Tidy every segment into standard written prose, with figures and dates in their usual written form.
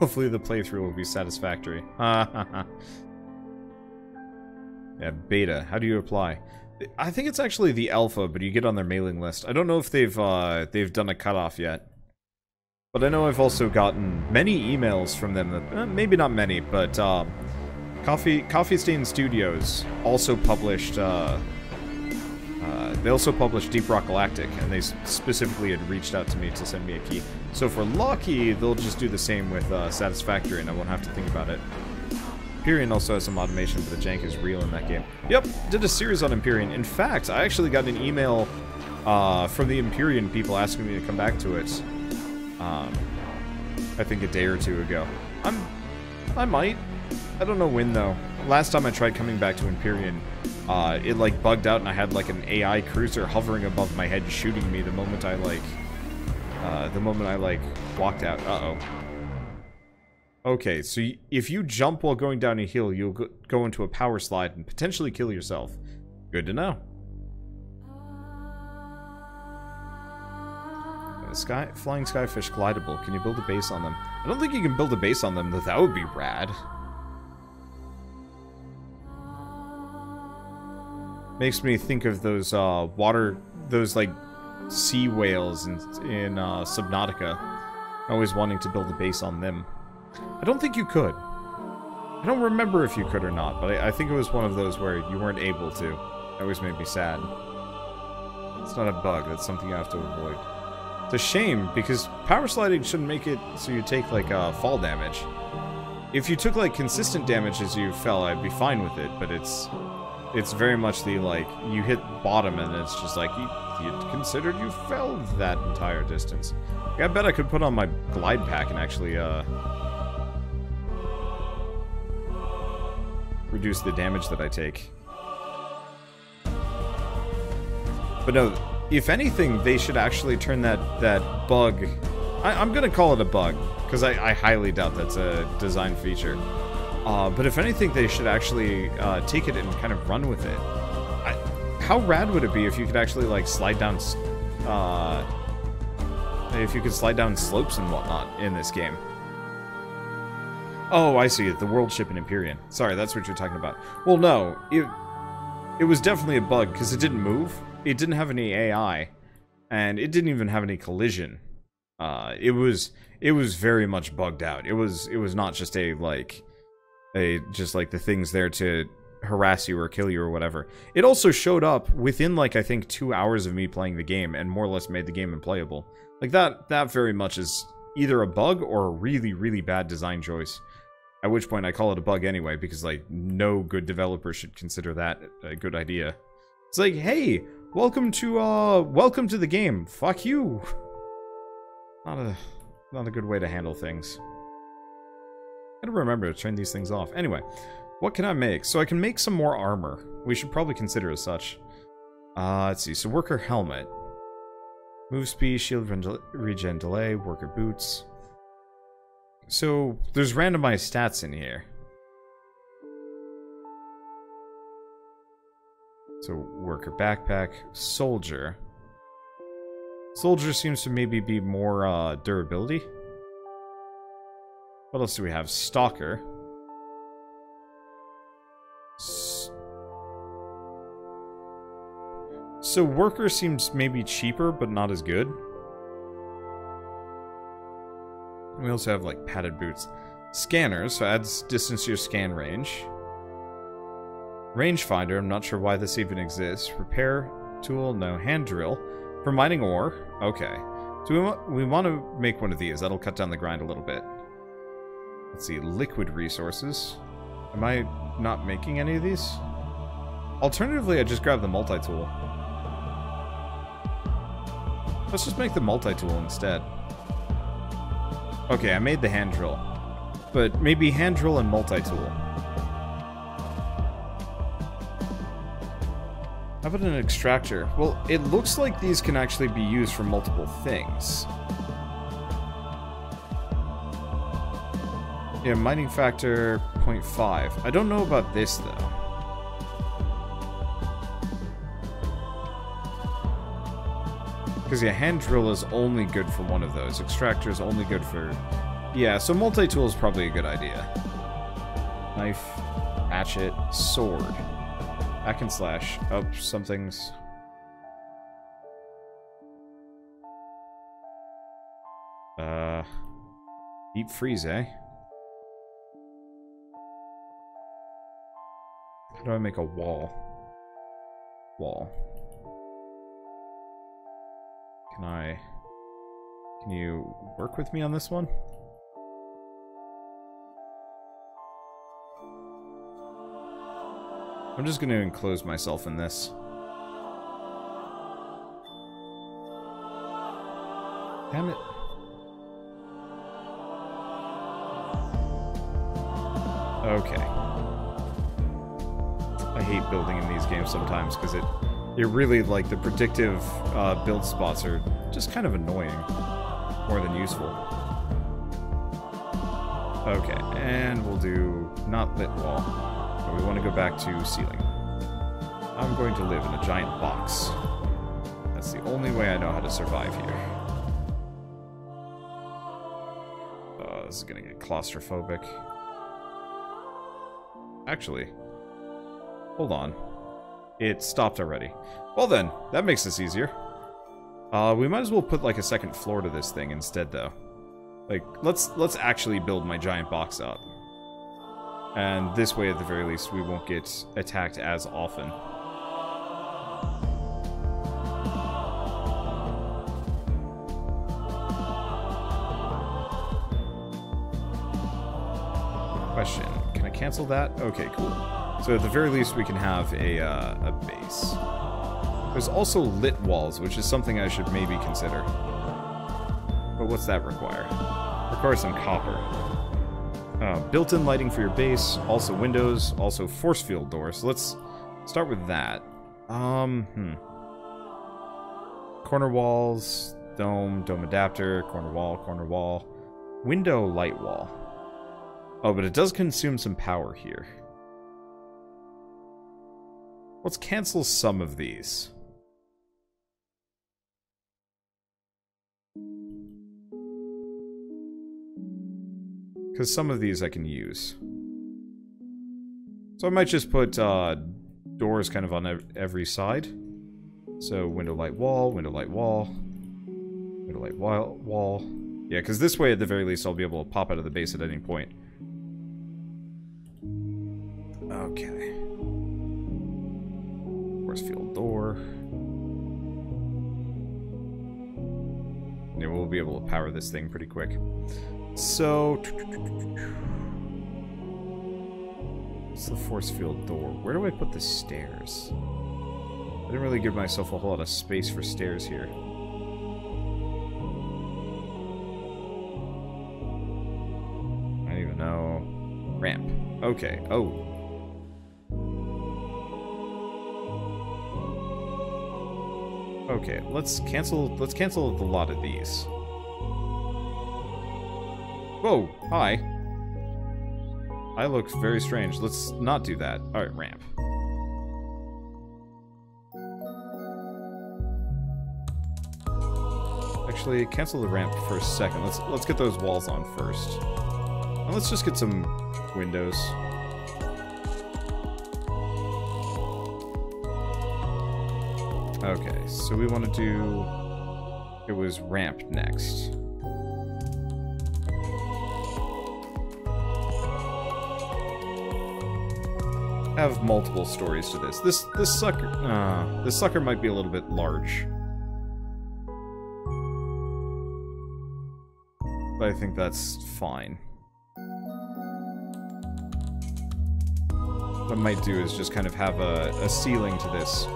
Hopefully the playthrough will be satisfactory. Yeah, beta. How do you apply? I think it's actually the alpha, but you get on their mailing list. I don't know if they've done a cutoff yet. But I know I've also gotten many emails from them. Maybe not many, but Coffee Stain Studios also published. They also published Deep Rock Galactic, and they specifically had reached out to me to send me a key. So if we're lucky, they'll just do the same with Satisfactory, and I won't have to think about it. Empyrion also has some automation, but the jank is real in that game. Yep, did a series on Empyrion. In fact, I actually got an email from the Empyrion people asking me to come back to it. I think a day or two ago. I might. I don't know when, though. Last time I tried coming back to Empyrion, it, like, bugged out and I had, like, an AI cruiser hovering above my head shooting me the moment I, like, walked out. Uh-oh. Okay, so if you jump while going down a hill, you'll go into a power slide and potentially kill yourself. Good to know. Flying skyfish glidable. Can you build a base on them? I don't think you can build a base on them, though. That would be rad. Makes me think of those those like sea whales in Subnautica. Always wanting to build a base on them. I don't think you could. I don't remember if you could or not, but I think it was one of those where you weren't able to. That always made me sad. It's not a bug. That's something you have to avoid. It's a shame, because power sliding shouldn't make it so you take, like, fall damage. If you took, like, consistent damage as you fell, I'd be fine with it, but it's very much the, like, you hit bottom and it's just like, you considered you fell that entire distance. Yeah, I bet I could put on my glide pack and actually, reduce the damage that I take. But no. If anything, they should actually turn that bug... I'm gonna call it a bug, because I highly doubt that's a design feature. But if anything, they should actually take it and kind of run with it. How rad would it be if you could actually, like, slide down... if you could slide down slopes and whatnot in this game? Oh, I see. The world ship in Empyrion. Sorry, that's what you're talking about. Well, no. It was definitely a bug, because it didn't move. It didn't have any AI, and it didn't even have any collision. It was very much bugged out. It was not just like the things there to harass you or kill you or whatever. It also showed up within, like, I think 2 hours of me playing the game and more or less made the game unplayable. Like that very much is either a bug or a really, really bad design choice. At which point I call it a bug anyway, because, like, no good developer should consider that a good idea. It's like, hey, welcome to the game. Fuck you. Not a good way to handle things. Gotta remember to turn these things off. Anyway, what can I make? So I can make some more armor. We should probably consider as such. Let's see. So worker helmet, move speed, shield regen delay, worker boots. So there's randomized stats in here. So, worker backpack, soldier. Soldier seems to maybe be more durability. What else do we have? Stalker. So, worker seems maybe cheaper, but not as good. And we also have, like, padded boots. Scanner, so adds distance to your scan range. Rangefinder, I'm not sure why this even exists. Repair tool, no. Hand drill. For mining ore, okay. So we want to make one of these. That'll cut down the grind a little bit. Let's see, liquid resources. Am I not making any of these? Alternatively, I just grab the multi-tool. Let's just make the multi-tool instead. Okay, I made the hand drill. But maybe hand drill and multi-tool. How about an extractor? Well, it looks like these can actually be used for multiple things. Yeah, mining factor 0.5. I don't know about this, though. Because, yeah, hand drill is only good for one of those. Extractor is only good for Yeah, so multi-tool is probably a good idea. Knife, hatchet, sword. I can slash up some things. Deep freeze, eh? How do I make a wall? Wall. Can you work with me on this one? I'm just going to enclose myself in this. Damn it. Okay. I hate building in these games sometimes because it really, like, the predictive build spots are just kind of annoying. More than useful. Okay, and we'll do not lit wall. But we want to go back to ceiling. I'm going to live in a giant box. That's the only way I know how to survive here. Oh, this is gonna get claustrophobic. Actually, hold on. It stopped already. Well then, that makes this easier. We might as well put like a second floor to this thing instead, though. Like, let's actually build my giant box up. And this way, at the very least, we won't get attacked as often. Question, can I cancel that? Okay, cool. So at the very least, we can have a base. There's also lit walls, which is something I should maybe consider. But what's that require? Requires some copper. Built-in lighting for your base, also windows, also force field doors. So let's start with that. Corner walls, dome adapter, corner wall, window light wall. Oh, but it does consume some power here. Let's cancel some of these. Because some of these I can use. So I might just put doors kind of on every side. So window light wall, window light wall, window light wall. Yeah, because this way at the very least I'll be able to pop out of the base at any point. Okay. Force field door. Yeah, we'll be able to power this thing pretty quick. So, it's the force field door. Where do I put the stairs? I didn't really give myself a whole lot of space for stairs here. I don't even know. Ramp. Okay. Oh. Okay. Let's cancel a lot of these. Whoa, hi. I look very strange. Let's not do that. Alright, ramp. Actually, cancel the ramp for a second. Let's get those walls on first. And let's just get some windows. Okay, so we want to do... It was ramp next. Have multiple stories to this. This sucker might be a little bit large. But I think that's fine. What I might do is just kind of have a ceiling to this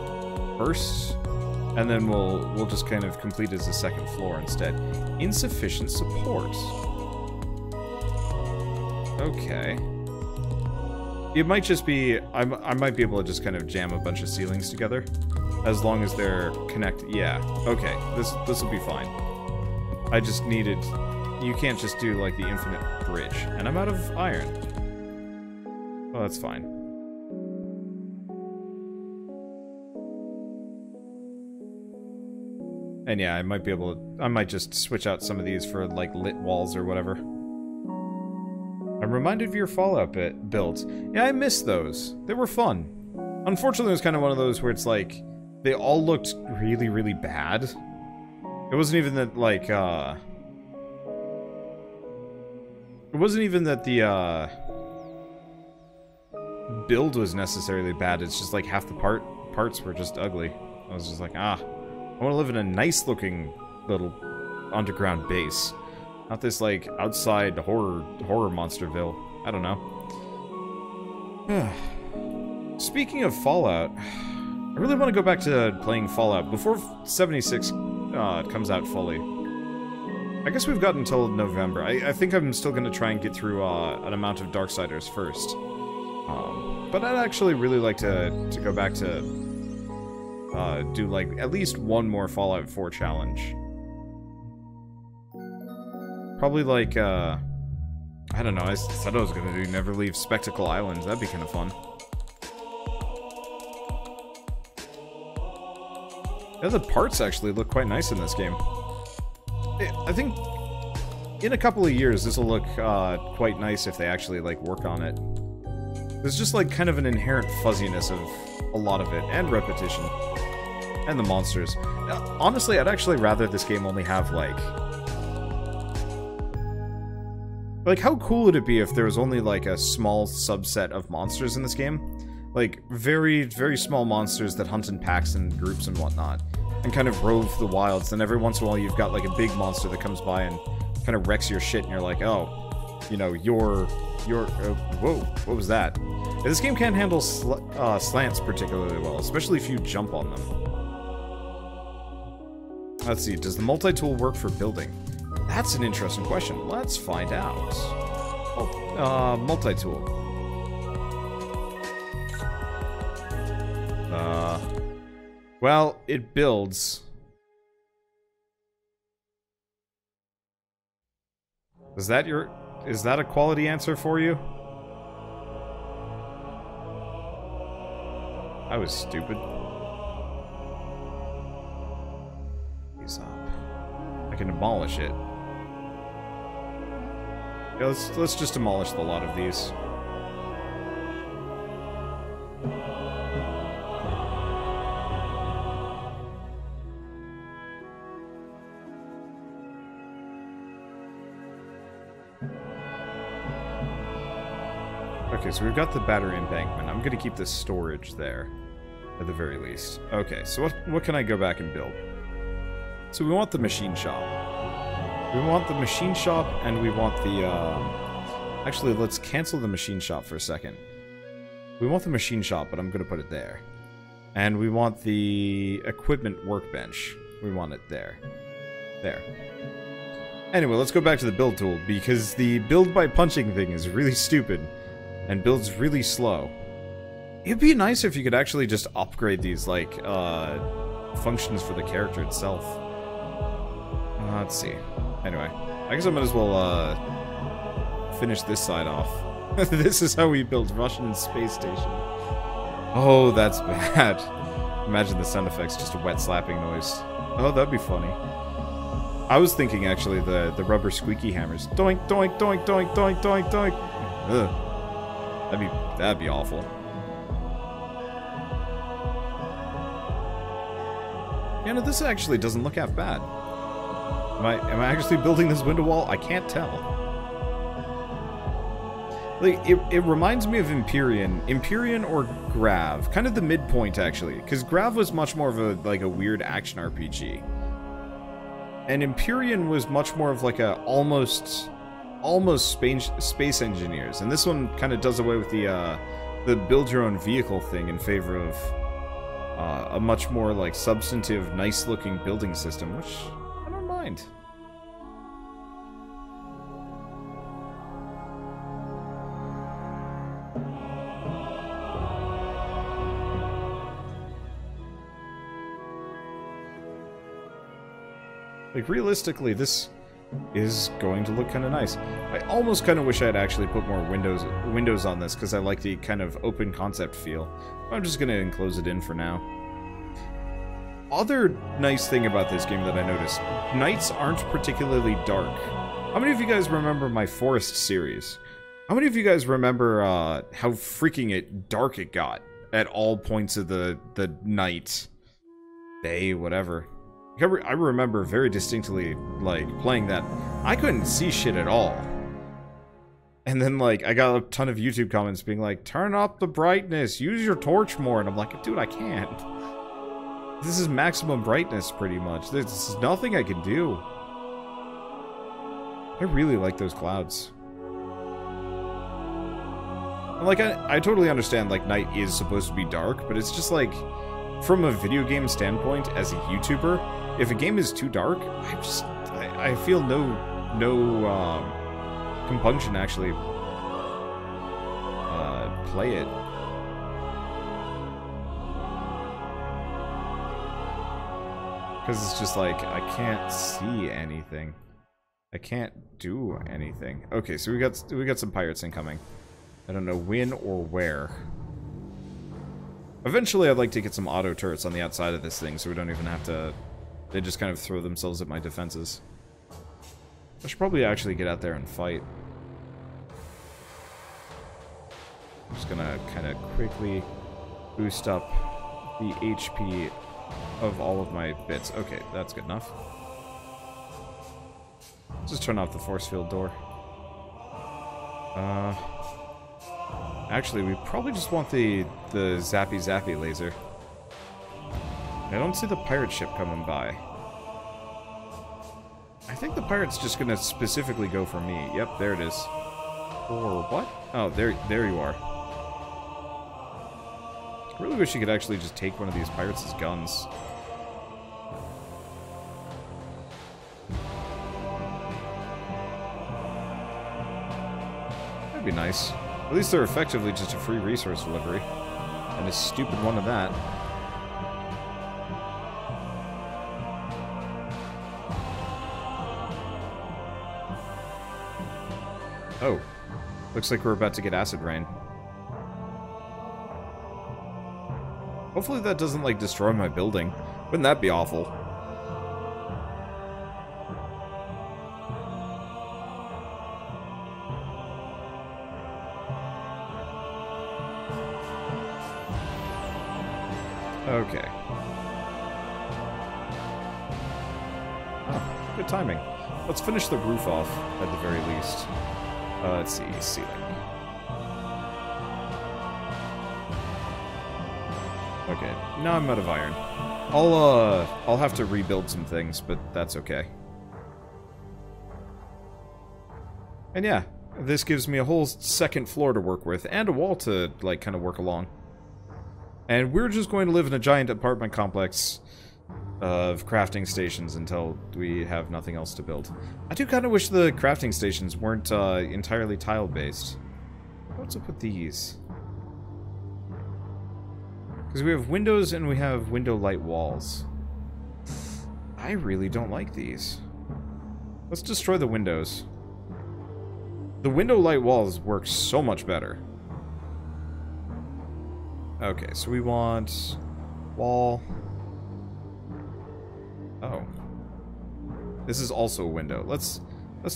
first, and then we'll just kind of complete it as a second floor instead. Insufficient support. Okay. It might just be, I might be able to just kind of jam a bunch of ceilings together, as long as they're connected. Yeah, okay, this will be fine. I just needed, you can't just do like the infinite bridge, and I'm out of iron. Well, that's fine. And yeah, I might just switch out some of these for like lit walls or whatever. I'm reminded of your Fallout builds. Yeah, I miss those. They were fun. Unfortunately, it was kind of one of those where it's like, they all looked really, really bad. It wasn't even that, like, it wasn't even that the, build was necessarily bad. It's just like half the parts were just ugly. I was just like, ah, I want to live in a nice-looking little underground base. Not this, like, outside horror monsterville. I don't know. Speaking of Fallout, I really want to go back to playing Fallout before 76 comes out fully. I guess we've got until November. I think I'm still going to try and get through an amount of Darksiders first. But I'd actually really like to go back to do, like, at least one more Fallout 4 challenge. Probably, like, I don't know, I said I was going to do Never Leave Spectacle Island. That'd be kind of fun. Yeah, the parts actually look quite nice in this game. I think in a couple of years this will look quite nice if they actually, like, work on it. There's just, like, kind of an inherent fuzziness of a lot of it, and repetition, and the monsters. Honestly, I'd actually rather this game only have, like, how cool would it be if there was only, like, a small subset of monsters in this game? Like, very, very small monsters that hunt in packs and groups and whatnot, and kind of rove the wilds, then every once in a while you've got, like, a big monster that comes by and kind of wrecks your shit, and you're like, oh, you know, your whoa, what was that? And this game can't handle slants particularly well, especially if you jump on them. Let's see, does the multi-tool work for building? That's an interesting question. Let's find out. Oh, multi-tool. Well, it builds. Is that your... Is that a quality answer for you? I was stupid. He's up. I can demolish it. Yeah, let's just demolish the lot of these. Okay, so we've got the battery embankment. I'm gonna keep this storage there, at the very least. Okay, so what can I go back and build? So we want the machine shop. We want the machine shop, and we want the, actually, let's cancel the machine shop for a second. We want the machine shop, but I'm gonna put it there. And we want the equipment workbench. We want it there. There. Anyway, let's go back to the build tool, because the build by punching thing is really stupid. And builds really slow. It'd be nice if you could actually just upgrade these, like, functions for the character itself. Let's see. Anyway, I guess I might as well, finish this side off. This is how we built Russian space station. Oh, that's bad. Imagine the sound effects, just a wet slapping noise. Oh, that'd be funny. I was thinking, actually, the rubber squeaky hammers. Doink, doink, doink, doink, doink, doink, doink. Ugh. That'd be awful. Yeah, no, this actually doesn't look half bad. Am I actually building this window wall? I can't tell. Like, it reminds me of Empyrion. Empyrion or Grav. Kind of the midpoint, actually. Because Grav was much more of a, like, a weird action RPG. And Empyrion was much more of, like, a almost space engineers, and this one kind of does away with the build-your-own-vehicle thing in favor of a much more, like, substantive, nice-looking building system, which I don't mind. Like, realistically, this is going to look kind of nice. I almost kind of wish I had actually put more windows on this, because I like the kind of open concept feel. I'm just going to enclose it in for now. Other nice thing about this game that I noticed, nights aren't particularly dark. How many of you guys remember my forest series? How many of you guys remember how freaking dark it got at all points of the night, day, whatever? I remember very distinctly, like, playing that. I couldn't see shit at all. And then, like, I got a ton of YouTube comments being like, turn up the brightness, use your torch more. And I'm like, dude, I can't. This is maximum brightness, pretty much. There's nothing I can do. I really like those clouds. And, like, I totally understand, like, night is supposed to be dark, but it's just, like, from a video game standpoint, as a YouTuber, if a game is too dark, I feel no compunction, actually. Play it. Because it's just like, I can't see anything. I can't do anything. Okay, so we got some pirates incoming. I don't know when or where. Eventually I'd like to get some auto turrets on the outside of this thing so we don't even have to... They just kind of throw themselves at my defenses. I should probably actually get out there and fight. I'm just gonna kind of quickly boost up the HP of all of my bits. Okay, that's good enough. Let's just turn off the force field door. Actually, we probably just want the zappy zappy laser. I don't see the pirate ship coming by. I think the pirate's just gonna specifically go for me. Yep, there it is. Or what? Oh, there you are. I really wish you could actually just take one of these pirates' guns. That'd be nice. At least they're effectively just a free resource delivery. And a stupid one of that. Oh, looks like we're about to get acid rain. Hopefully that doesn't, like, destroy my building. Wouldn't that be awful? Okay. Oh, good timing. Let's finish the roof off, at the very least. Let's see, ceiling. Okay, now I'm out of iron. I'll have to rebuild some things, but that's okay. And yeah, this gives me a whole second floor to work with, and a wall to, like, kind of work along. And we're just going to live in a giant apartment complex of crafting stations until we have nothing else to build. I do kind of wish the crafting stations weren't entirely tile-based. What's up with these? Because we have windows and we have window-light walls. I really don't like these. Let's destroy the windows. The window-light walls work so much better. Okay, so we want... wall... Oh. This is also a window. Let's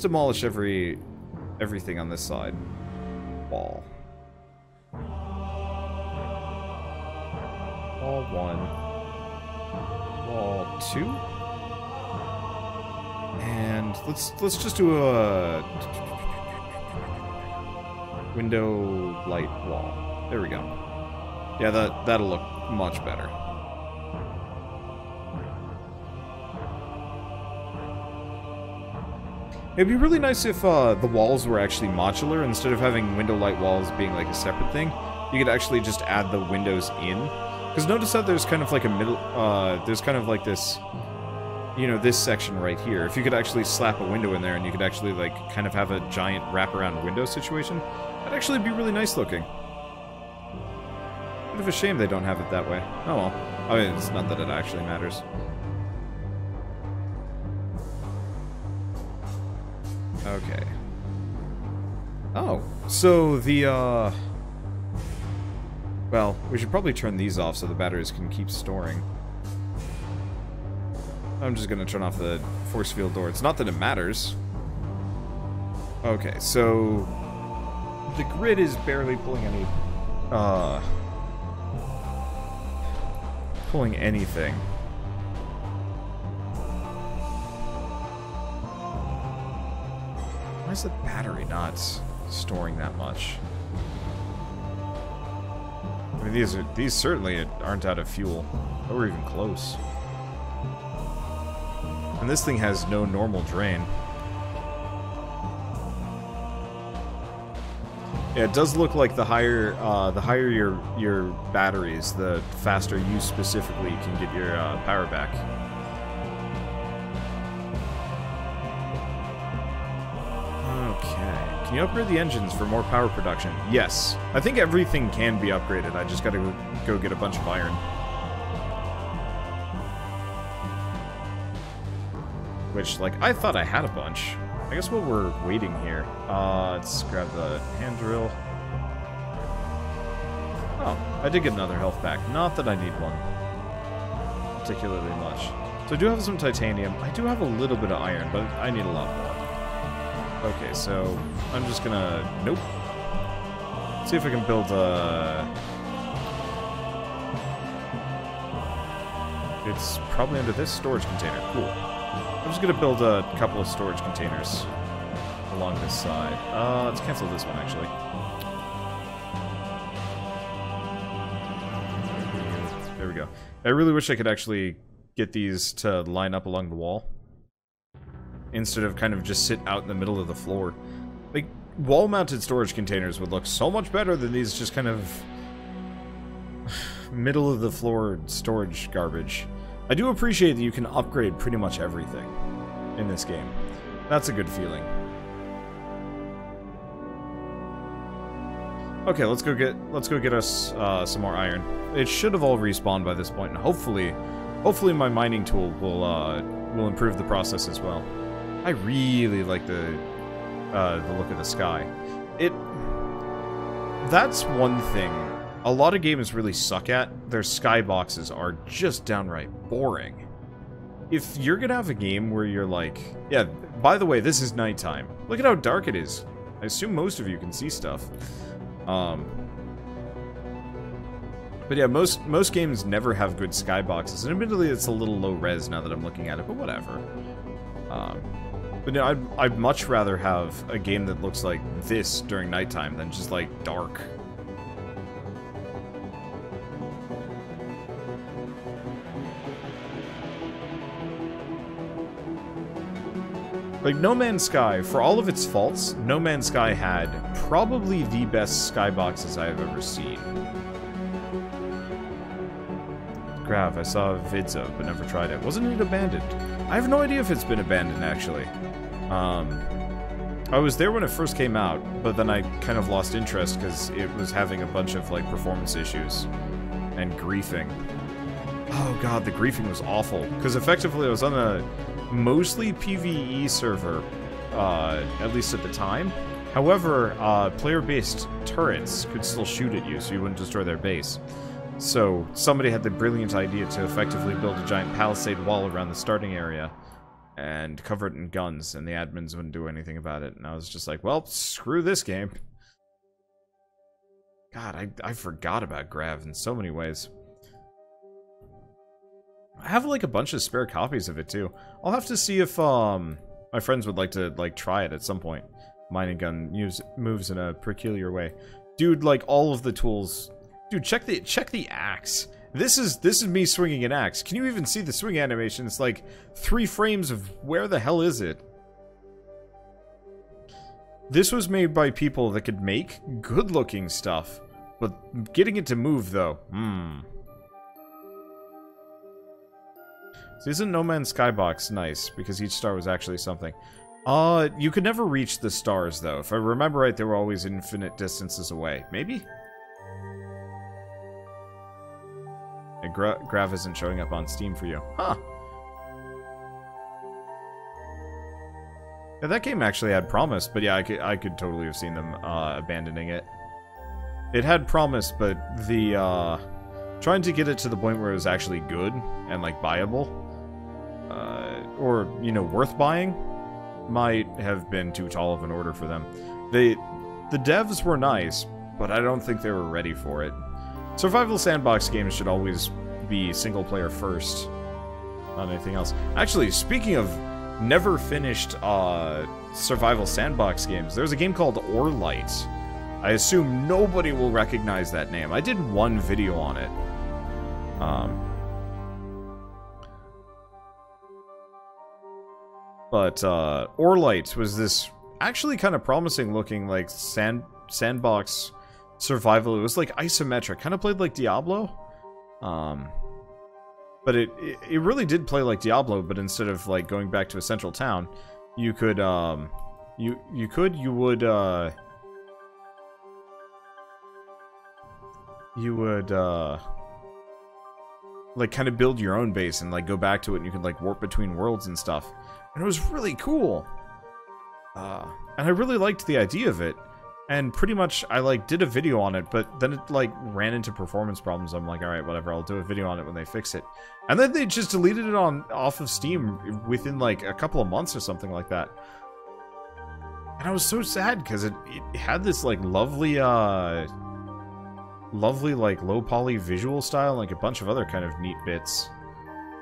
demolish everything on this side. Wall. Wall 1. Wall 2. And let's just do a window light wall. There we go. Yeah, that'll look much better. It'd be really nice if the walls were actually modular. Instead of having window light walls being like a separate thing, you could actually just add the windows in. Because notice that there's kind of like a middle, there's kind of like this, you know, this section right here. If you could actually slap a window in there and you could actually like kind of have a giant wraparound window situation, that'd actually be really nice looking. Bit of a shame they don't have it that way. Oh well. I mean, it's not that it actually matters. Okay. Oh, so the, well, we should probably turn these off so the batteries can keep storing. I'm just gonna turn off the force field door. It's not that it matters. Okay, so... the grid is barely pulling any, pulling anything. Why is the battery not storing that much? I mean, these certainly aren't out of fuel, or even close. And this thing has no normal drain. Yeah, it does look like the higher your batteries, the faster you specifically can get your power back. Okay. Can you upgrade the engines for more power production? Yes. I think everything can be upgraded. I just gotta go get a bunch of iron. Which, like, I thought I had a bunch. I guess while we're waiting here, let's grab the hand drill. Oh, I did get another health pack. Not that I need one particularly much. So I do have some titanium. I do have a little bit of iron, but I need a lot more. Okay, so I'm just gonna... Nope. See if I can build a... It's probably under this storage container. Cool. I'm just gonna build a couple of storage containers along this side. Let's cancel this one, actually. There we go. I really wish I could actually get these to line up along the wall, instead of kind of just sit out in the middle of the floor. Like, wall-mounted storage containers would look so much better than these just kind of middle-of-the-floor storage garbage. I do appreciate that you can upgrade pretty much everything in this game. That's a good feeling. Okay, let's go get us some more iron. It should have all respawned by this point, and hopefully my mining tool will improve the process as well. I really like the look of the sky. That's one thing. A lot of games really suck at. Their skyboxes are just downright boring. If you're gonna have a game where you're like, yeah, by the way, this is nighttime. Look at how dark it is. I assume most of you can see stuff. But yeah, most games never have good skyboxes, and admittedly it's a little low res now that I'm looking at it, but whatever. But no, I'd much rather have a game that looks like this during nighttime than just like dark. Like, No Man's Sky, for all of its faults, No Man's Sky had probably the best skyboxes I have ever seen. Grav, I saw vids of, but never tried it. Wasn't it abandoned? I have no idea if it's been abandoned, actually. I was there when it first came out, but then I kind of lost interest because it was having a bunch of, like, performance issues. And griefing. Oh god, the griefing was awful. Because effectively I was on a... mostly PvE server, at least at the time. However, player-based turrets could still shoot at you, so you wouldn't destroy their base. So somebody had the brilliant idea to effectively build a giant palisade wall around the starting area and cover it in guns, and the admins wouldn't do anything about it. And I was just like, well, screw this game. God, I forgot about Grav in so many ways. I have, like, a bunch of spare copies of it, too. I'll have to see if, my friends would like to, like, try it at some point. Mining gun moves in a peculiar way. Dude, like, all of the tools... Dude, check the axe. This is me swinging an axe. Can you even see the swing animation? It's, like, 3 frames of where the hell is it? This was made by people that could make good-looking stuff. But getting it to move, though, So isn't No Man's Skybox nice? Because each star was actually something. You could never reach the stars, though. If I remember right, they were always infinite distances away. Maybe? And Grav isn't showing up on Steam for you. Huh. Yeah, that game actually had promise, but yeah, I could totally have seen them abandoning it. It had promise, but the... trying to get it to the point where it was actually good and, like, buyable, or, you know, worth buying, might have been too tall of an order for them. They The devs were nice, but I don't think they were ready for it. Survival sandbox games should always be single player first, not anything else. Actually, speaking of never finished survival sandbox games, there's a game called Orlite. I assume nobody will recognize that name. I did one video on it. But Orlite was this actually kind of promising looking, like, sandbox survival. It was like isometric, kind of played like Diablo. But it really did play like Diablo, but instead of like going back to a central town, you could you would like kind of build your own base and like go back to it, and you could like warp between worlds and stuff. And it was really cool. And I really liked the idea of it. And pretty much I like did a video on it, but then it like ran into performance problems. I'm like, all right, whatever, I'll do a video on it when they fix it. And then they just deleted it off of Steam within like a couple of months or something like that. And I was so sad because it had this like lovely like low poly visual style, like a bunch of other kind of neat bits.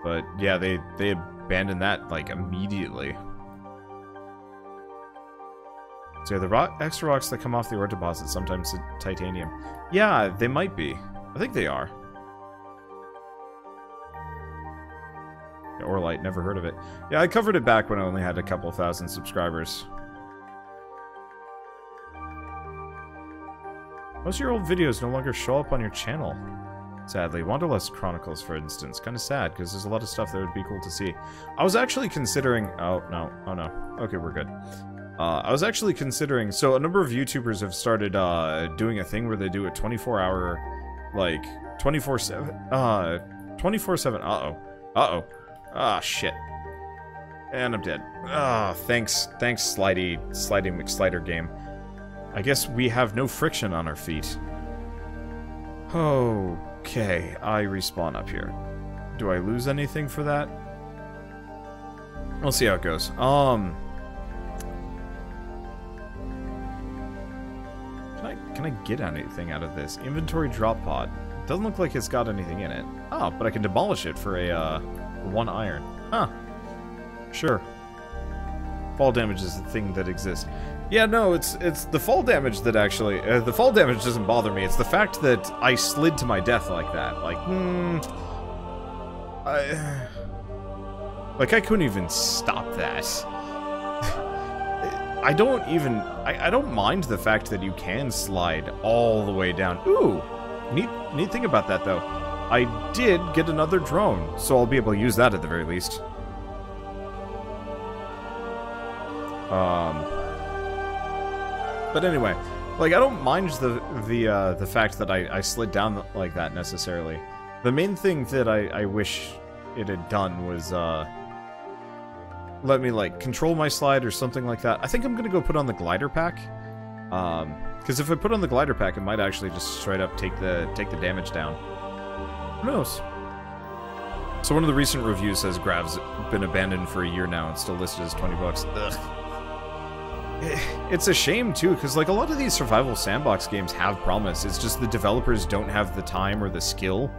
But yeah, they abandoned that like immediately. So yeah, the extra rocks that come off the ore deposit, sometimes titanium. Yeah, they might be. I think they are. Yeah, Orlite, never heard of it. Yeah, I covered it back when I only had a couple thousand subscribers. Most of your old videos no longer show up on your channel, sadly. Wanderlust Chronicles, for instance. Kind of sad, because there's a lot of stuff that would be cool to see. I was actually considering... Oh, no. Oh, no. Okay, we're good. I was actually considering... So, a number of YouTubers have started doing a thing where they do a 24-hour... Like, 24-7... 24-7... Uh-oh. Uh-oh. Ah, shit. And I'm dead. Ah, thanks. Thanks, Slidey McSlider game. I guess we have no friction on our feet. Okay, I respawn up here. Do I lose anything for that? We'll see how it goes. Can I get anything out of this? Inventory drop pod. Doesn't look like it's got anything in it. Oh, but I can demolish it for a, 1 iron. Huh. Sure. Fall damage is the thing that exists. Yeah, no, it's the fall damage that actually... the fall damage doesn't bother me. It's the fact that I slid to my death like that. Like, Like, I couldn't even stop that. I don't mind the fact that you can slide all the way down. Ooh! Neat thing about that, though. I did get another drone, so I'll be able to use that at the very least. But anyway, like, I don't mind the fact that I slid down like that, necessarily. The main thing that I wish it had done was, let me, like, control my slide or something like that. I think I'm gonna go put on the glider pack. Because if I put on the glider pack, it might actually just straight up take the damage down. Who knows? So one of the recent reviews says Grav's been abandoned for a year now and still listed as 20 bucks. Ugh. It's a shame, too, because, like, a lot of these survival sandbox games have promise. It's just the developers don't have the time or the skill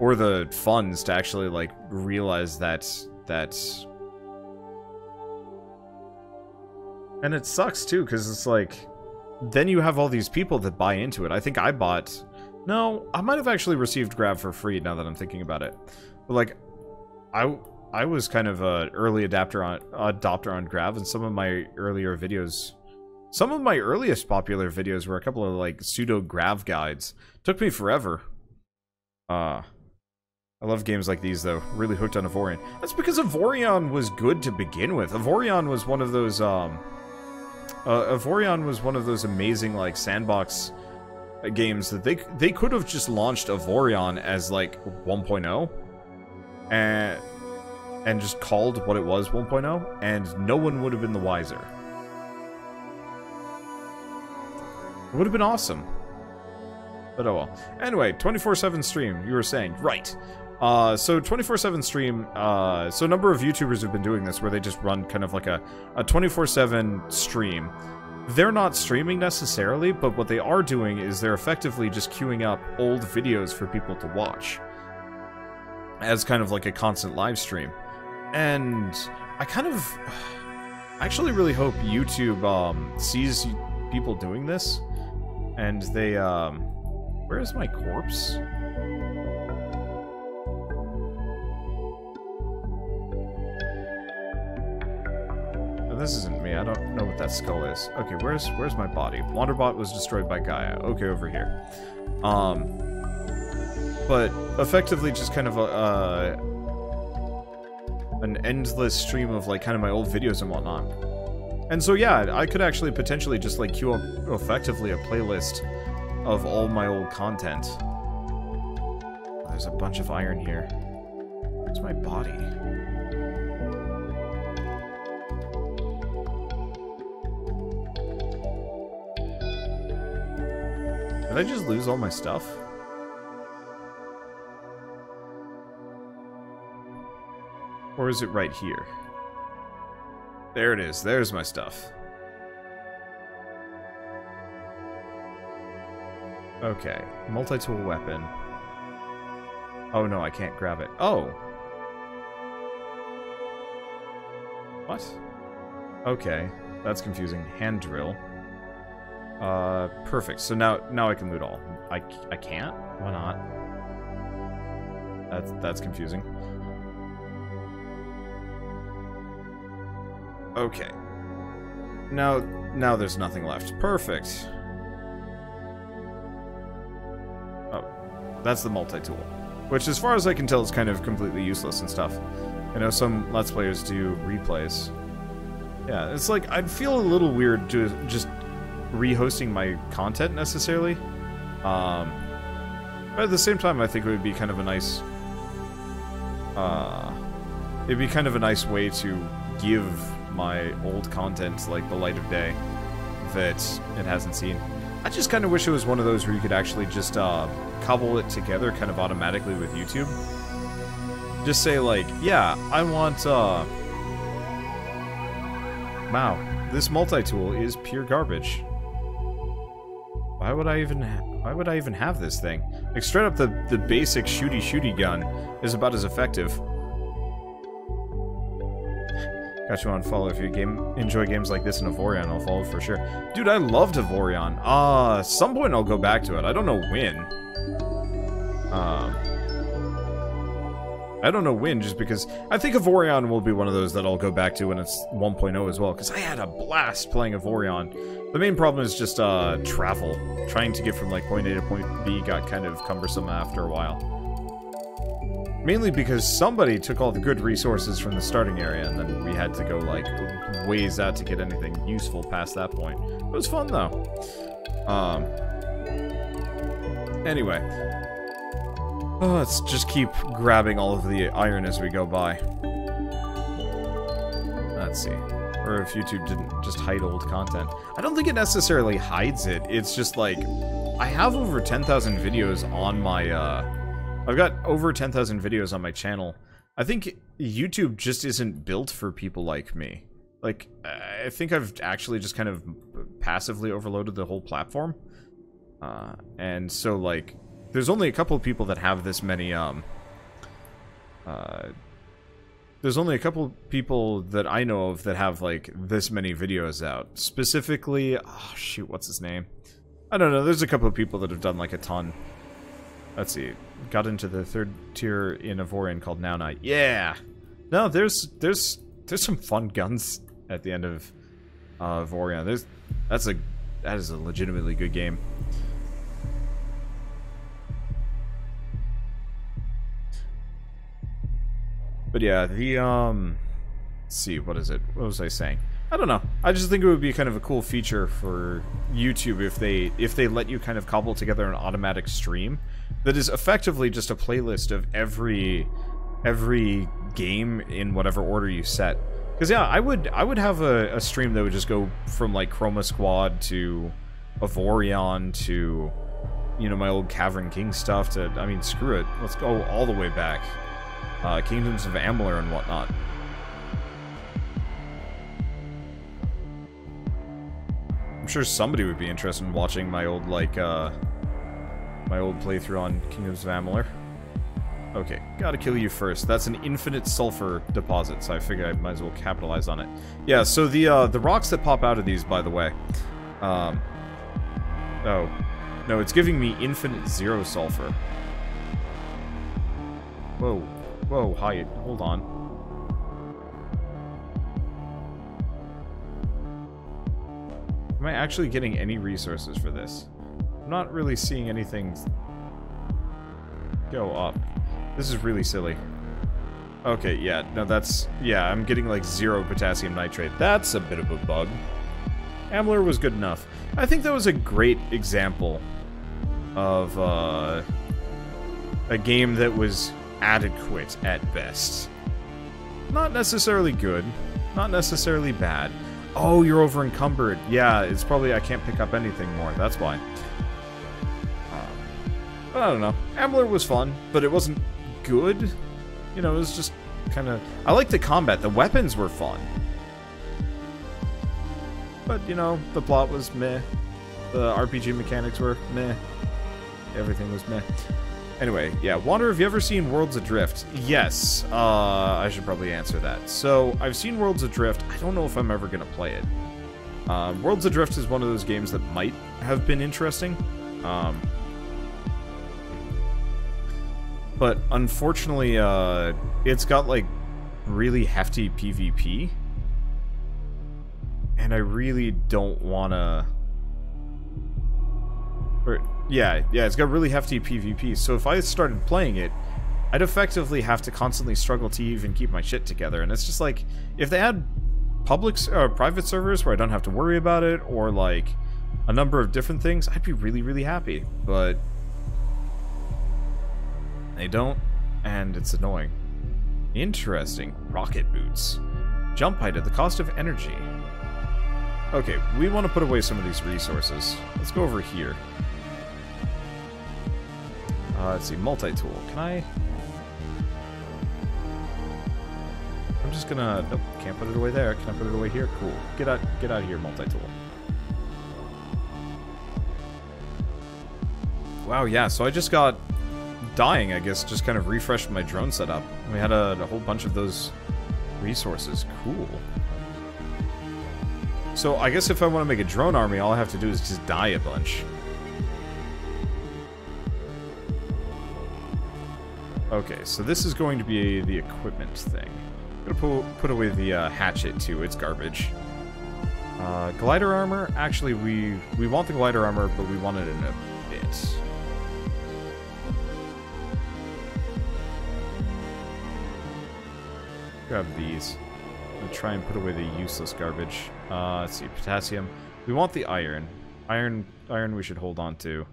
or the funds to actually, like, realize that... And it sucks, too, because it's like... Then you have all these people that buy into it. I think I bought... No, I might have actually received Grav for free now that I'm thinking about it. But, like, I was kind of an early adopter on Grav, and some of my earlier videos... Some of my earliest popular videos were a couple of, like, pseudo-Grav guides. Took me forever. I love games like these, though. Really hooked on Avorion. That's because Avorion was good to begin with. Avorion was one of those, Avorion was one of those amazing, like, sandbox games that they could have just launched Avorion as, like, 1.0. And just called what it was 1.0, and no one would have been the wiser. It would have been awesome. But oh well. Anyway, 24/7 stream, you were saying. Right. So 24/7 stream, so a number of YouTubers have been doing this, where they just run kind of like a 24/7 stream. They're not streaming necessarily, but what they are doing is they're effectively just queuing up old videos for people to watch as kind of like a constant live stream. And I kind of actually really hope YouTube sees people doing this, and they where is my corpse? This isn't me. I don't know what that skull is. Okay, where's my body? Wanderbot was destroyed by Gaia. Okay, over here. But effectively just kind of a, an endless stream of like kind of my old videos and whatnot. And so yeah, I could actually potentially just like queue up effectively a playlist of all my old content. There's a bunch of iron here. Where's my body? Did I just lose all my stuff? Or is it right here? There it is. There's my stuff. Okay. Multi-tool weapon. Oh no, I can't grab it. Oh! What? Okay. That's confusing. Hand drill. Perfect. So now I can loot all. I can't? Why not? That's confusing. Okay. Now there's nothing left. Perfect. Oh. That's the multi-tool. Which, as far as I can tell, is kind of completely useless and stuff. I know some Let's Players do replays. Yeah, it's like, I'd feel a little weird to just rehosting my content necessarily, but at the same time I think it would be kind of a nice it'd be kind of a nice way to give my old content like the light of day that it hasn't seen. I just kind of wish it was one of those where you could actually just cobble it together kind of automatically with YouTube. Just say like, yeah, I want wow, this multi-tool is pure garbage. Why would I even have this thing? Like, straight up, the basic shooty gun is about as effective. Got you on follow if you enjoy games like this, and Avorion, I'll follow for sure. Dude, I loved Avorion. Some point I'll go back to it. I don't know when. I don't know when, just because I think Avorion will be one of those that I'll go back to when it's 1.0 as well, because I had a blast playing Avorion. The main problem is just travel. Trying to get from like point A to point B got kind of cumbersome after a while. Mainly because somebody took all the good resources from the starting area, and then we had to go like ways out to get anything useful past that point. It was fun though. Anyway. Oh, let's just keep grabbing all of the iron as we go by. Let's see. Or if YouTube didn't just hide old content. I don't think it necessarily hides it. It's just like, I have over 10,000 videos on my, I've got over 10,000 videos on my channel. I think YouTube just isn't built for people like me. Like, I think I've actually just kind of passively overloaded the whole platform. And so, like, there's only a couple of people that have this many, there's only a couple people that I know of that have, like, this many videos out. Specifically, oh, shoot, what's his name? I don't know, there's a couple of people that have done, like, a ton. Let's see, got into the third tier in Avorion called Now Night. Yeah! No, there's some fun guns at the end of, Avorion. That is a legitimately good game. But yeah, the, let's see, what is it? What was I saying? I don't know. I just think it would be kind of a cool feature for YouTube if they let you kind of cobble together an automatic stream that is effectively just a playlist of every game in whatever order you set. Because yeah, I would have a stream that would just go from like Chroma Squad to Avorion to, you know, my old Cavern King stuff to, I mean, screw it. Let's go all the way back. Kingdoms of Amalur and whatnot. I'm sure somebody would be interested in watching my old, like, my old playthrough on Kingdoms of Amalur. Okay, gotta kill you first. That's an infinite sulfur deposit, so I figure I might as well capitalize on it. Yeah, so the rocks that pop out of these, by the way... oh. No, it's giving me infinite zero sulfur. Whoa. Whoa, Hyatt, hold on. Am I actually getting any resources for this? I'm not really seeing anything go up. This is really silly. Okay, yeah, no, that's... Yeah, I'm getting, like, zero potassium nitrate. That's a bit of a bug. Amalur was good enough. I think that was a great example of a game that was adequate at best. Not necessarily good, not necessarily bad. Oh, you're over encumbered. Yeah, it's probably I can't pick up anything more. That's why. But I don't know. Amalur was fun, but it wasn't good. You know, it was just kind of... I liked the combat. The weapons were fun. But, you know, the plot was meh. The RPG mechanics were meh. Everything was meh. Anyway, yeah. Wander, have you ever seen Worlds Adrift? Yes. I should probably answer that. So, I've seen Worlds Adrift. I don't know if I'm ever going to play it. Worlds Adrift is one of those games that might have been interesting. But, unfortunately, it's got, like, really hefty PvP. And I really don't want to... Yeah, it's got really hefty PvP, so if I started playing it, I'd effectively have to constantly struggle to even keep my shit together, and it's just like, if they had public or private servers where I don't have to worry about it, or like, a number of different things, I'd be really, really happy, but... They don't, and it's annoying. Interesting. Rocket boots. Jump height at the cost of energy. Okay, we want to put away some of these resources. Let's go over here. Let's see, multi-tool. Can I... I'm just gonna... Nope, can't put it away there. Can I put it away here? Cool. Get out of here, multi-tool. Wow, yeah, so I just got... Dying, I guess, just kind of refreshed my drone setup. We had a whole bunch of those resources. Cool. So I guess if I want to make a drone army, all I have to do is just die a bunch. Okay, so this is going to be the equipment thing. I'm going to put away the hatchet, too. It's garbage. Glider armor? Actually, we want the glider armor, but we want it in a bit. Grab these. I'm gonna try and put away the useless garbage. Let's see, potassium. We want the iron. Iron we should hold on to.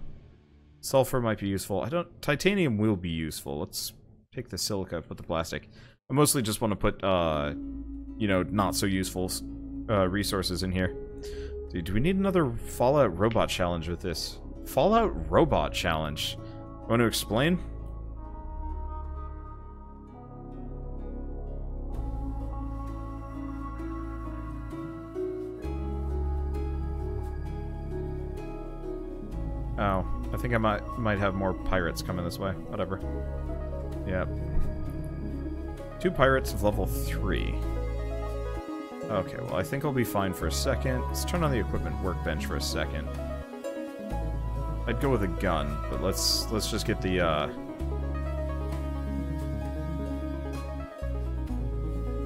Sulfur might be useful. Titanium will be useful. Let's take the silica, put the plastic. I mostly just want to put, you know, not so useful resources in here. Dude, do we need another Fallout robot challenge with this? Fallout robot challenge. Want to explain? Oh, I think I might have more pirates coming this way. Whatever. Yep. 2 pirates of level 3. Okay, well I think I'll be fine for a second. Let's turn on the equipment workbench for a second. I'd go with a gun, but let's just get the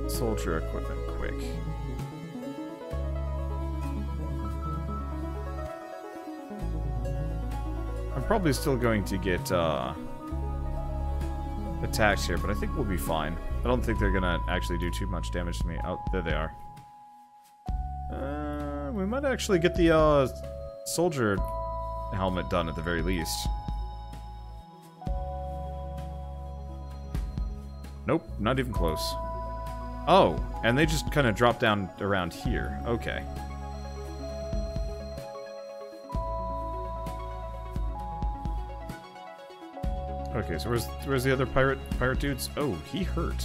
soldier equipment quick. I'm probably still going to get attacked here, but I think we'll be fine. I don't think they're gonna actually do too much damage to me. Oh, there they are. We might actually get the soldier helmet done at the very least. Nope, not even close. Oh, and they just kind of drop down around here. Okay. Okay, so where's the other pirate dudes? Oh, he hurt.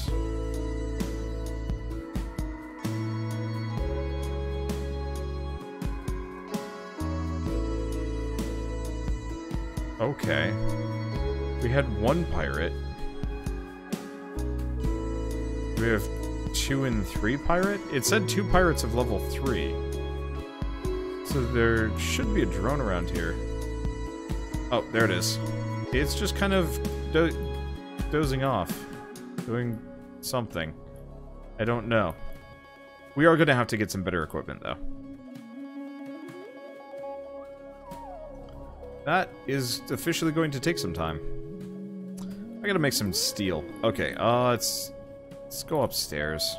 Okay. We had one pirate. We have 2 and 3 pirate? It said 2 pirates of level 3. So there should be a drone around here. Oh, there it is. It's just kind of dozing off. Doing something. I don't know. We are going to have to get some better equipment, though. That is officially going to take some time. I gotta make some steel. Okay, let's go upstairs.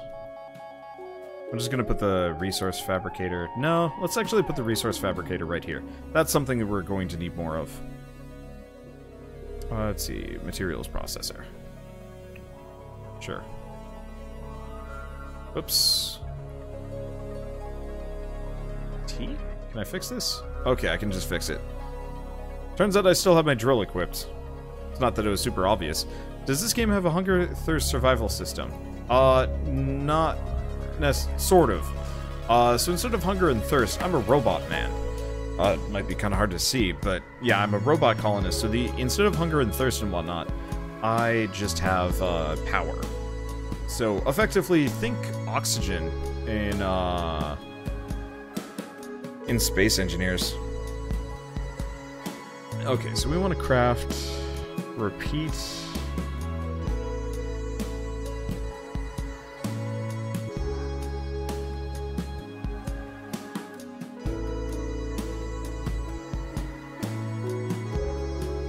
I'm just gonna put the resource fabricator... No, let's actually put the resource fabricator right here. That's something that we're going to need more of. Let's see, materials processor. Sure. Oops. T? Can I fix this? Okay, I can just fix it. Turns out I still have my drill equipped. It's not that it was super obvious. Does this game have a hunger thirst survival system? Not... sort of. So instead of hunger and thirst, I'm a robot man. It might be kind of hard to see, but yeah, I'm a robot colonist, so instead of hunger and thirst and whatnot, I just have, power. So, effectively, think oxygen in Space Engineers. Okay, so we want to craft, repeat. This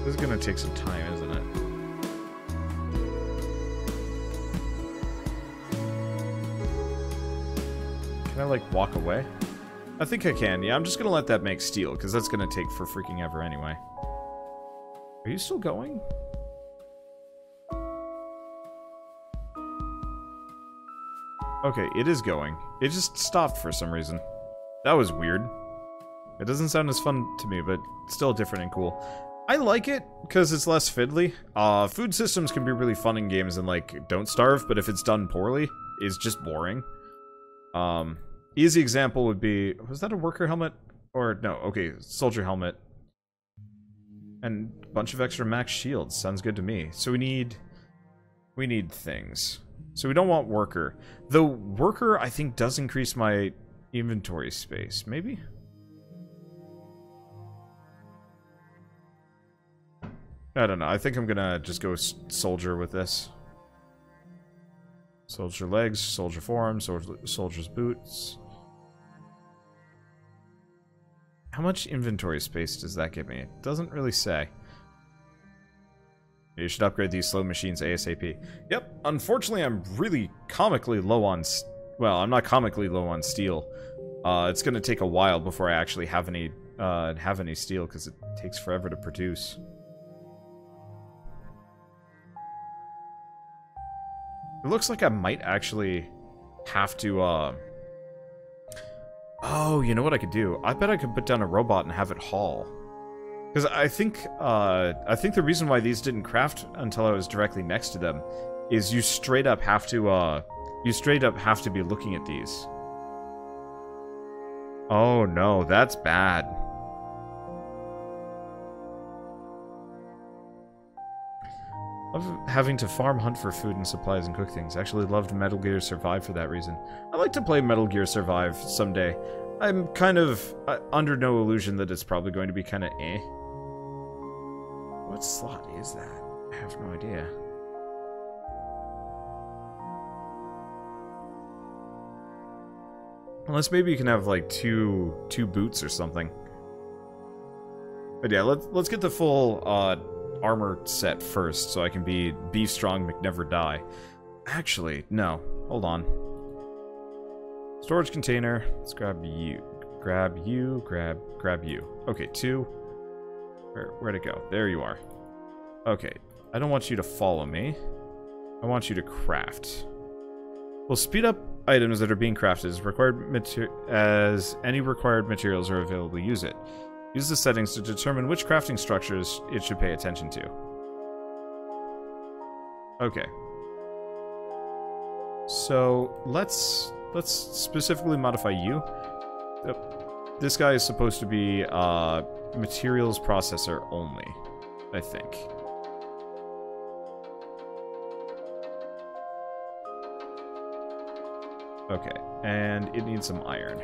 is going to take some time, isn't it? Can I, like, walk away? I think I can, yeah. I'm just going to let that make steel, because that's going to take for freaking ever anyway. Are you still going? Okay, it is going. It just stopped for some reason. That was weird. It doesn't sound as fun to me, but still different and cool. I like it, because it's less fiddly. Food systems can be really fun in games and, like, don't starve, but if it's done poorly, it's just boring. Easy example would be... Was that a worker helmet? Or, no, okay, soldier helmet. And a bunch of extra max shields. Sounds good to me. So we need things. So we don't want worker. Though worker, I think, does increase my inventory space. Maybe? I don't know. I think I'm gonna just go soldier with this. Soldier legs, soldier forearms, soldier's boots. How much inventory space does that give me? It doesn't really say. You should upgrade these slow machines ASAP. Yep, unfortunately I'm really comically low on... Well, I'm not comically low on steel. It's gonna take a while before I actually have any steel, because it takes forever to produce. It looks like I might actually have to, Oh, you know what I could do? I bet I could put down a robot and have it haul. Because I think the reason why these didn't craft until I was directly next to them is you straight up have to, be looking at these. Oh no, that's bad. Love having to farm, hunt for food and supplies and cook things. Actually loved Metal Gear Survive for that reason. I'd like to play Metal Gear Survive someday. I'm kind of under no illusion that it's probably going to be kind of eh. What slot is that? I have no idea. Unless maybe you can have like two boots or something. But yeah, let's get the full armor set first, so I can be strong, McNever die. Actually, no. Hold on. Storage container. Let's grab you. Grab you. Grab you. Okay, 2. Where'd it go? There you are. Okay. I don't want you to follow me. I want you to craft. We'll speed up items that are being crafted as any required materials are available to use it. Use the settings to determine which crafting structures it should pay attention to. Okay. So, let's specifically modify you. This guy is supposed to be materials processor only. I think. Okay, and it needs some iron.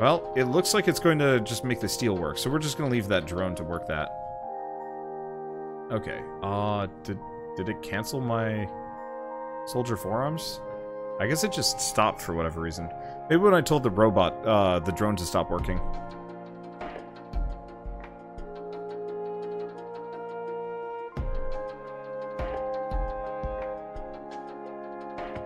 Well, it looks like it's going to just make the steel work, so we're just going to leave that drone to work that. Okay, did it cancel my soldier forearms? I guess it just stopped for whatever reason. Maybe when I told the robot, the drone to stop working.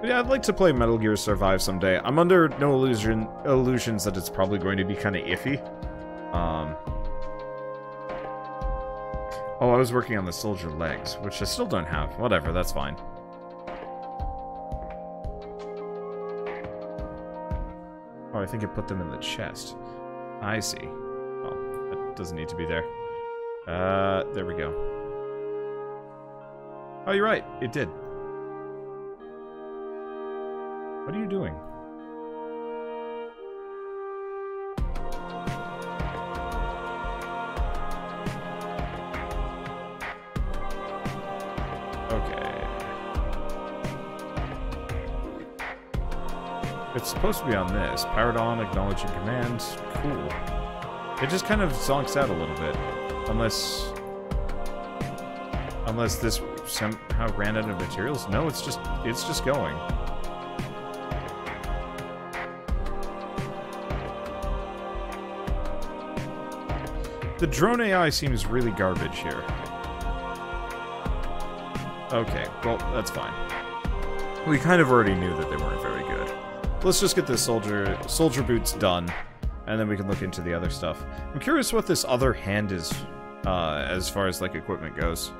But yeah, I'd like to play Metal Gear Survive someday. I'm under no illusions that it's probably going to be kind of iffy. Oh, I was working on the soldier legs, which I still don't have. Whatever, that's fine. Oh, I think it put them in the chest. I see. Oh, that doesn't need to be there. There we go. Oh, you're right. It did. What are you doing? It's supposed to be on this. Powered on, acknowledging commands. Cool. It just kind of zonks out a little bit. Unless this somehow ran out of materials. No, it's just going. The drone AI seems really garbage here. Okay, well, that's fine. We kind of already knew that they weren't very good. Let's just get this soldier boots done, and then we can look into the other stuff. I'm curious what this other hand is, as far as, like, equipment goes.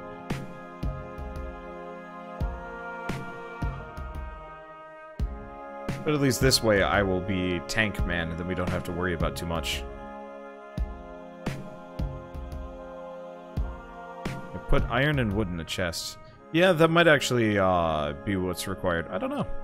But at least this way I will be tank man, and then we don't have to worry about too much. I put iron and wood in the chest. Yeah, that might actually, be what's required. I don't know.